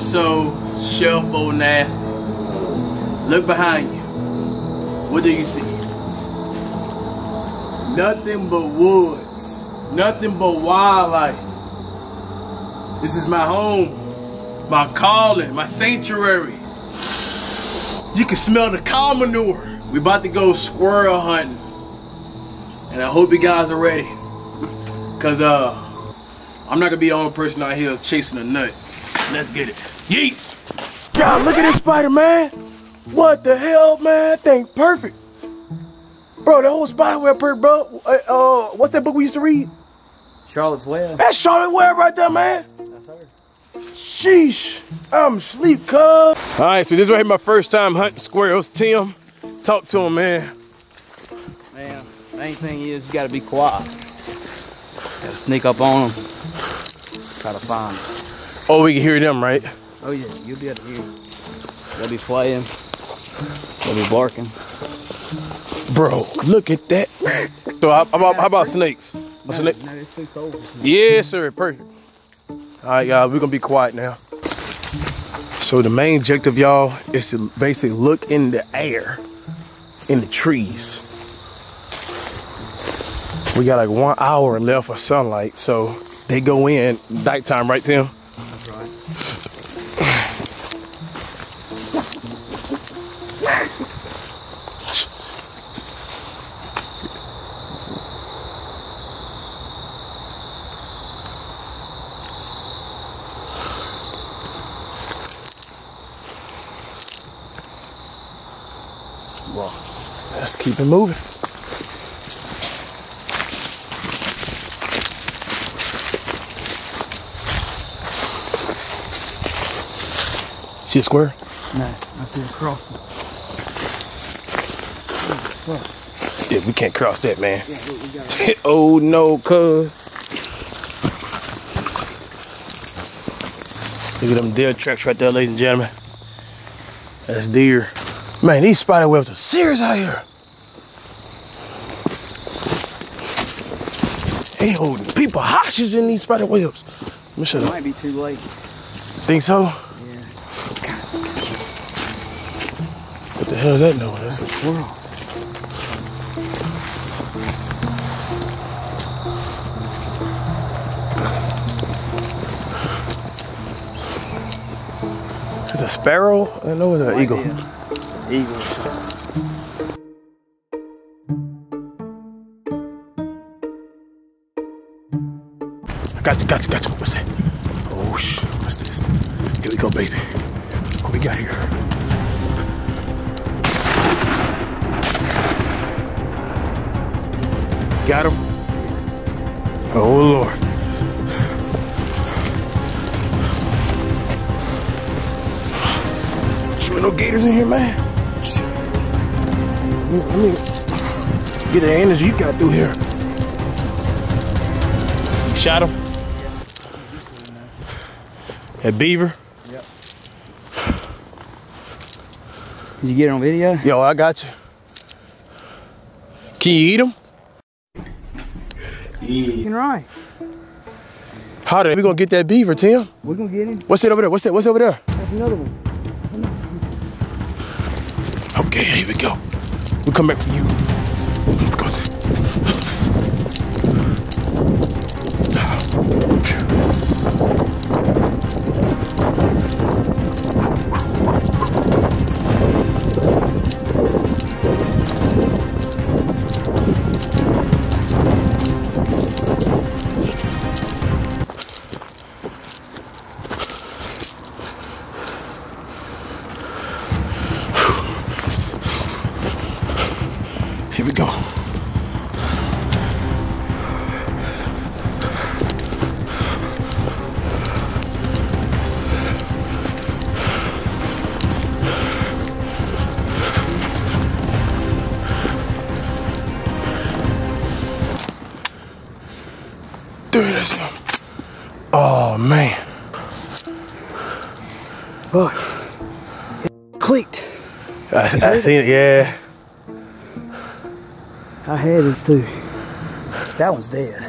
episode, Chef O Nasty. Look behind you. What do you see? Nothing but woods. Nothing but wildlife. This is my home, my calling, my sanctuary. You can smell the cow manure. We about to go squirrel hunting. And I hope you guys are ready. Cause I'm not gonna be the only person out here chasing a nut. Let's get it. Yeet! Y'all, look at this spider, man. What the hell, man? That thing perfect. Bro, the whole spider web perfect, bro. What's that book we used to read? Charlotte's Web. That's Charlotte's Web right there, man. That's her. Sheesh. I'm asleep, cuz. All right, so this is right here my first time hunting squirrels. Tim, talk to him, man. Man, the main thing is you gotta be quiet. Gotta sneak up on them, try to find them. Oh, we can hear them, right? Oh yeah, you'll be able to hear them. They'll be playing, they'll be barking. Bro, look at that. So how about snakes? No, snake? No, it's too cold. Yeah, sir, perfect. All right, y'all, we're gonna be quiet now. So the main objective, y'all, is to basically look in the air, in the trees. We got like 1 hour left of sunlight, so they go in nighttime, right, Tim? That's right. Wow. Let's keep it moving. See a square? No, I see a crossing. Oh, yeah, we can't cross that, man. Yeah, we got it. Oh no, cuz. Look at them deer tracks right there, ladies and gentlemen. That's deer. Man, these spider webs are serious out here. They holding people hostages in these spider webs. It might be too late. Think so? What the hell is that noise? That's a squirrel. It's a sparrow? I know it's an eagle. Yeah. Eagle. Gotcha. What's that? Oh, shit. What's this? Here we go, baby. What we got here? Got him. Oh Lord. There ain't no gators in here, man. Shit. Let me get the energy you got through here. Shot him. That beaver. Yep. Did you get it on video? Yo, I got you. Can you eat him? Yeah. Right. How the we gonna get that beaver, Tim? We're gonna get him. What's it over there? What's over there? That's another one. Okay, here we go. We'll come back for you. Let's go. Here we go. Dude, let's go. Oh, man. Fuck. It clicked. I seen it, yeah. I had it too. That one's dead.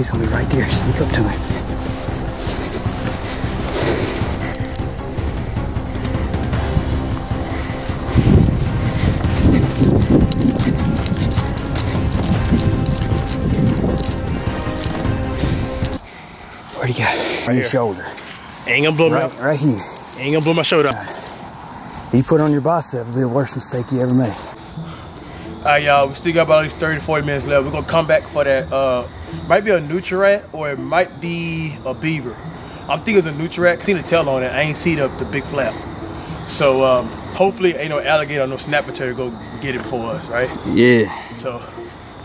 He's gonna be right there. Sneak up to him. Where'd he go? Right on your shoulder. Ain't gonna blow my... Right here. Ain't gonna blow my shoulder. You put on your bicep, it'll be the worst mistake you ever made. All right, y'all, we still got about at least 30 to 40 minutes left. We're gonna come back for that. Might be a nutria or it might be a beaver. I'm thinking it's a nutria. I seen the tail on it. I ain't see the big flap. So hopefully ain't no alligator or no snapper tail go get it for us, right? Yeah. So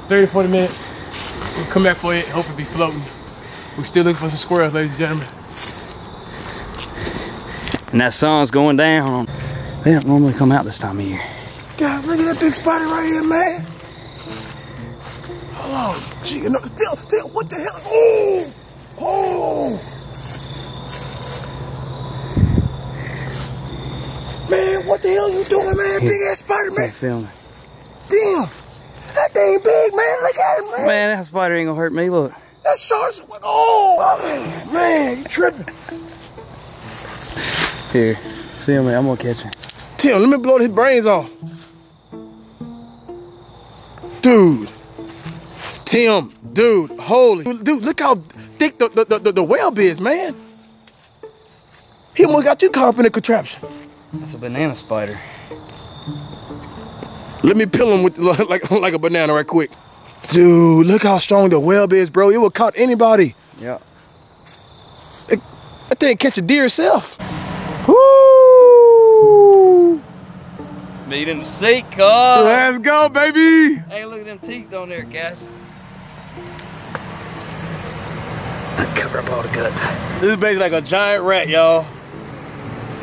30 to 40 minutes. We'll come back for it. Hope it be floating. We're still looking for some squirrels, ladies and gentlemen. And that sun's going down. They don't normally come out this time of year. God, look at that big spider right here, man. Hold on. Gee, no, tail, what the hell? Oh! Oh! Man, what the hell you doing, man? Big ass spider, man. Filming. Damn. That thing big, man. Look at him, man. Man, that spider ain't gonna hurt me, look. That shark's, oh, man, you tripping. Here, see him, man, I'm gonna catch him. Tim, let me blow his brains off. Dude, Tim, dude, holy. Dude, look how thick the web is, man. He almost got you caught up in a contraption. That's a banana spider. Let me peel him with like a banana right quick. Dude, look how strong the web is, bro. It will caught anybody. Yeah. That thing catch a deer itself. Woo! Meat in the seat, cuz. Let's go, baby. Hey, look at them teeth on there, guys. I cover up all the guts. This is basically like a giant rat, y'all.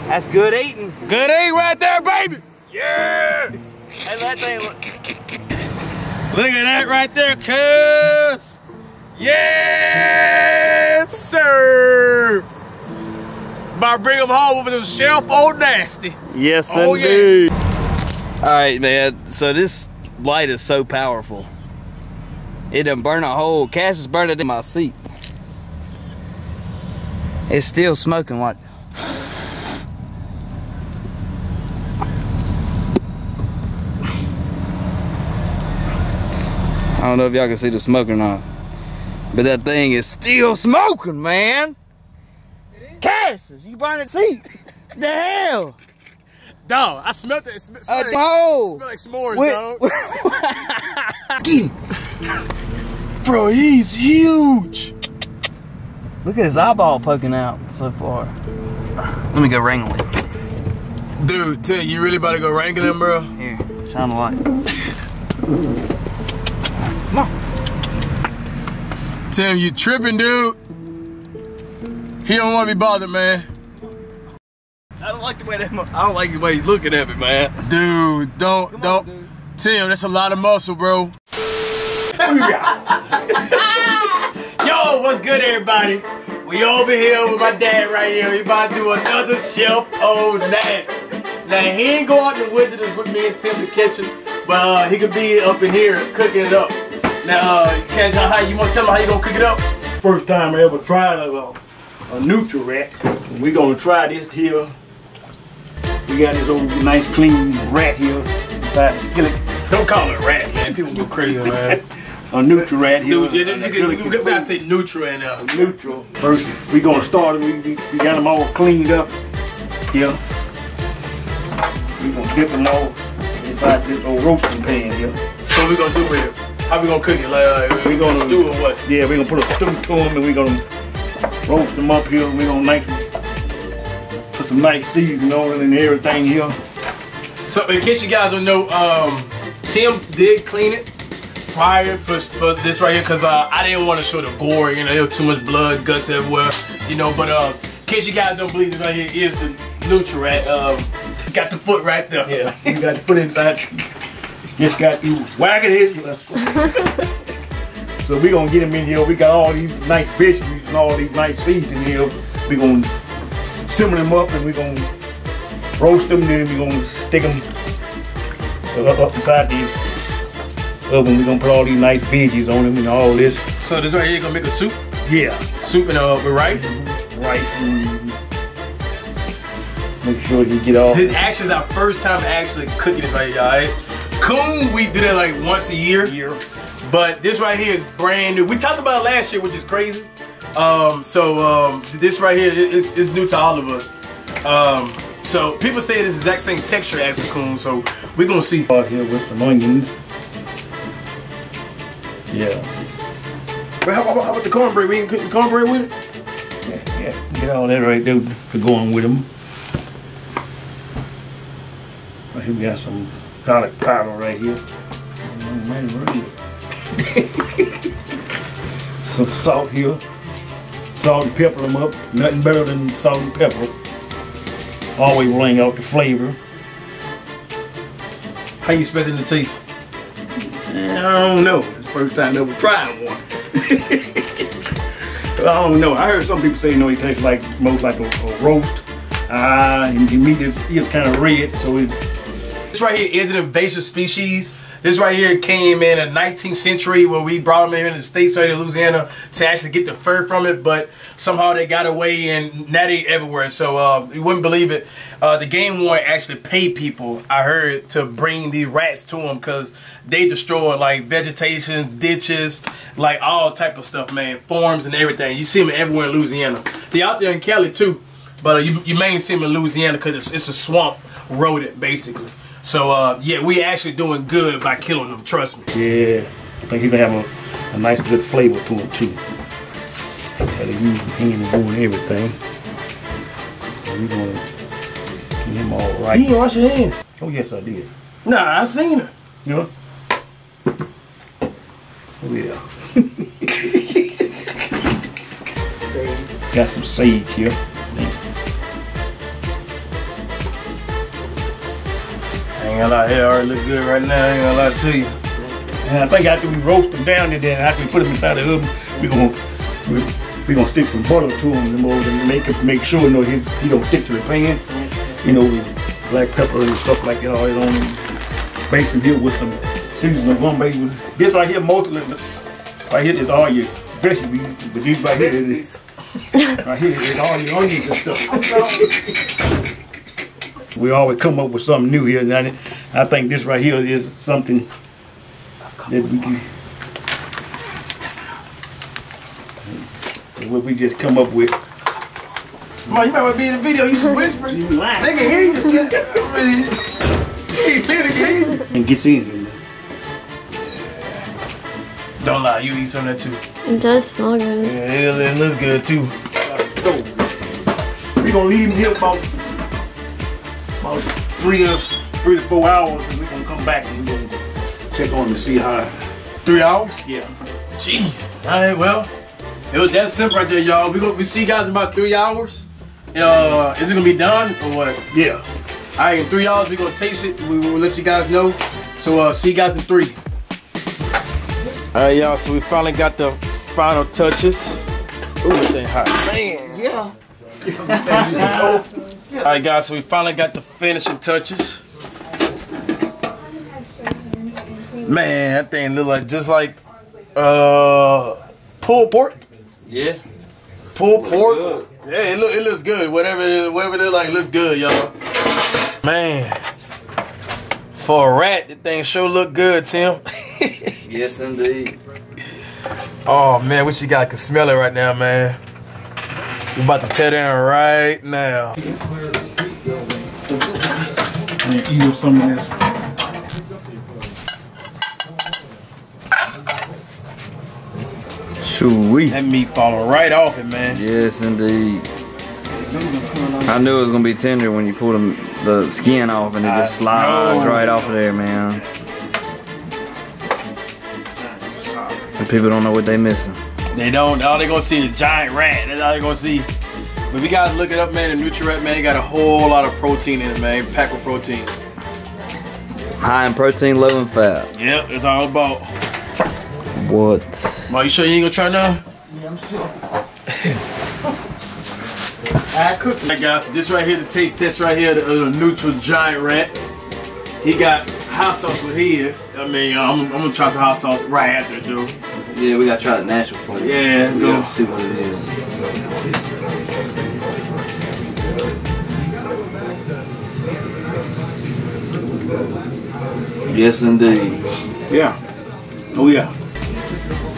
That's good eating. Good eating right there, baby. Yeah. Hey, that thing look. Look at that right there, cuz! Yes, sir! About to bring them home with them shelf old nasty. Yes, oh, indeed. Yeah. All right, man, so this light is so powerful. It done burn a hole. Cassius burned it in my seat. It's still smoking like... I don't know if y'all can see the smoke or not, but that thing is still smoking, man. Cassius, you burned the seat. The hell? Dog, I smelled it. It smelled like s'mores, dog. Get him. Bro, he's huge. Look at his eyeball poking out so far. Let me go wrangle him. Dude, Tim, you really about to go wrangle him, bro? Here, shine the light. Come on. Tim, you tripping, dude. He don't want to be bothered, man. I don't like the way he's looking at me, man. Dude, don't. Dude. Tim, that's a lot of muscle, bro. Yo, what's good, everybody? We over here with my dad right here. We about to do another shelf old nasty. Now, he ain't go out in the wilderness with me and Tim in the kitchen, but he could be up in here cooking it up. Now, you want to tell me how you gonna cook it up? First time I ever tried a neutral rat. We gonna try this here. We got this old nice clean rat here inside the skillet. Don't call it a rat, man. People go crazy, man. A neutral rat here. Dude, you gotta say neutral in there. Neutral. First, we gonna start it. We got them all cleaned up here. We gonna dip them all inside this old roasting pan here. So what we gonna do with it? How we gonna cook it? Like we gonna stew or what? Yeah, we gonna put a stew to them and we gonna roast them up here. We gonna put some nice seasoning on it and everything here. So in case you guys don't know, Tim did clean it prior for this right here because I didn't want to show the gore. You know, there was too much blood, guts everywhere. You know, but in case you guys don't believe this right here is the neutral rat. Got the foot right there. Yeah, you got the foot inside. Just got you wagging his left. So we gonna get him in here. We got all these nice veggies and all these nice seeds in here. We gonna simmer them up and we gonna roast them. Then we gonna stick them up inside the other one. We're gonna put all these nice veggies on them and all this. So this right here gonna make a soup? Yeah. Soup and with rice? Rice and make sure you get all. This actually is our first time actually cooking it right here, y'all. Coon, we do that like once a year. But this right here is brand new. We talked about it last year, which is crazy. This right here is new to all of us. So people say this exact same texture as the coon, so we're gonna see. Out here with some onions. Yeah. But how about the cornbread? We ain't cook the cornbread with it? Yeah, yeah. Get all that right there for going with them. Right here we got some garlic powder right here. Some salt here. Salt and pepper them up. Nothing better than salt and pepper. Always bring out the flavor. How you expecting the taste? I don't know. It's the first time I ever tried one. I don't know. I heard some people say, you know, it tastes like most like a roast. And the meat is kind of red, so it. This right here is an invasive species. This right here came in the 19th century where we brought them in the states of Louisiana to actually get the fur from it, but somehow they got away and now they everywhere. So you wouldn't believe it. The game warden actually paid people, I heard, to bring these rats to them because they destroy like vegetation, ditches, like all type of stuff, man. Farms and everything. You see them everywhere in Louisiana. They out there in Cali too, but you mainly see them in Louisiana because it's a swamp rodent basically. So yeah, we actually doing good by killing them, trust me. Yeah, I think he's gonna have a nice good flavor to it too. Got to use hands on everything. We gonna get him all right. You wash your hands? Oh yes, I did. Nah, I seen it. Yeah. Oh yeah. Sage. Got some sage here. I ain't gonna lie, hair already look good right now, I ain't gonna lie to you. And I think after we roast them down and then after we put them inside the oven, we gonna stick some butter to them and make sure, you know, he don't stick to the pan. You know, with black pepper and stuff like that all on them. Basically deal with some seasoning rum. This right here, mostly, right here is all your vegetables, but this right here is, all your onions and stuff. We always come up with something new here, and I think this right here is something that we can. What we just come up with. Come on, you might want to be in the video. You should whisper. You lying. They can hear you. They can hear you. And gets in here. Don't lie. You eat some of that too. It does smell good. Yeah, it looks good too. So, we gonna leave him here, folks. About three to four hours, and we're gonna come back and we're gonna check on to see how. 3 hours? Yeah. Gee. Alright, well, it was that simple right there, y'all. We're gonna see you guys in about 3 hours. Is it gonna be done or what? Yeah. Alright, in 3 hours we're gonna taste it. We will let you guys know. So see you guys in 3. Alright, y'all, so we finally got the final touches. Ooh, that thing hot. Man, yeah. Alright guys, so we finally got the finishing touches. Man, that thing look like just like pulled pork. Yeah. Pulled pork. Good. Yeah, it looks good. Whatever it like looks good, y'all. Man. For a rat, that thing sure look good, Tim. Yes indeed. Oh man, wish you guys could smell it right now, man. We're about to tear down right now. Shoo-wee. That meat falling right off it, man. Yes, indeed. I knew it was gonna be tender when you pull the skin off and it just slides right off of there, man. And people don't know what they missing. They don't. All they gonna see is a giant rat. That's all they gonna see. But if you guys look it up, man, the Nutri-Rat, man, it got a whole lot of protein in it, man. Pack of protein. High in protein, low in fat. Yep, it's all about. What? Ma, you sure you ain't gonna try now? Yeah, I'm sure. I cook. Alright guys, so this right here, the taste test right here, the Nutri-Giant Rat. He got hot sauce with his. I mean, I'm gonna try the hot sauce right after, dude. Yeah, we gotta try the natural flavor. Yeah, let's go. See what it is. Yes, indeed. Yeah. Oh yeah.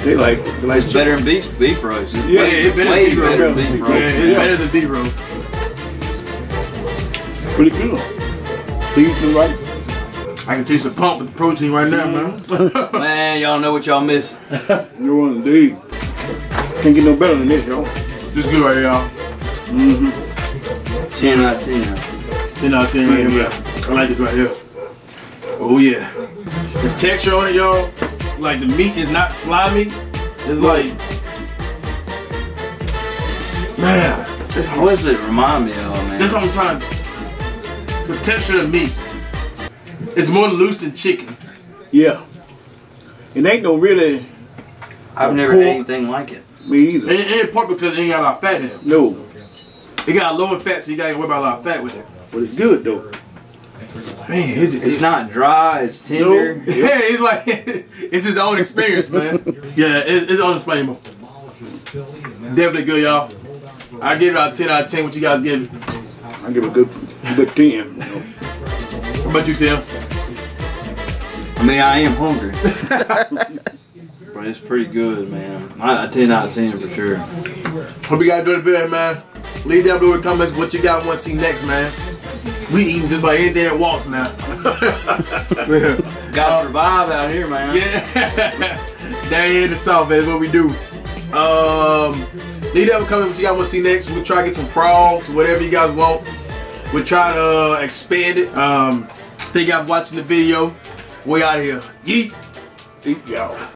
They like. They like it's better than beef roast. It's way better than beef roast. Yeah, it's better than beef roast. Pretty cool. So you feel right? I can taste the pump with the protein right now, man. Man, y'all know what y'all miss. You're indeed. Can't get no better than this, y'all. This is good right here, y'all. Mm-hmm. 10 out of 10. 10 out of 10 right here, yeah. I like this right here. Oh, yeah. The texture on it, y'all, like the meat is not slimy. It's like, man. What does it remind me of, man? That's what I'm trying to do. The texture of meat. It's more loose than chicken. Yeah. It ain't no really. I've never had anything like it. Me either. It ain't pork because it ain't got a lot of fat in it. No. It got low in fat, so you gotta worry about a lot of fat with it. But it's good though. Man, it's not dry, it's tender. No. Yeah, it's like, it's his own experience, man. Yeah, it's unexplainable. Definitely good, y'all. I give it out 10 out of 10, what you guys give it? I give it a good 10. You know. What about you, Tim? I mean, I am hungry. But it's pretty good, man. A 10 out of 10 for sure. Hope you guys enjoyed the video, man. Leave down below in the comments what you guys want to see next, man. We eating just about anything that walks now. Gotta survive out here, man. Yeah. Down here in the south, man, is what we do. Leave down in the comments what you guys want to see next. We'll try to get some frogs, whatever you guys want. We'll try to expand it. Thank y'all for watching the video. We out of here. Yeet. Yeet, y'all.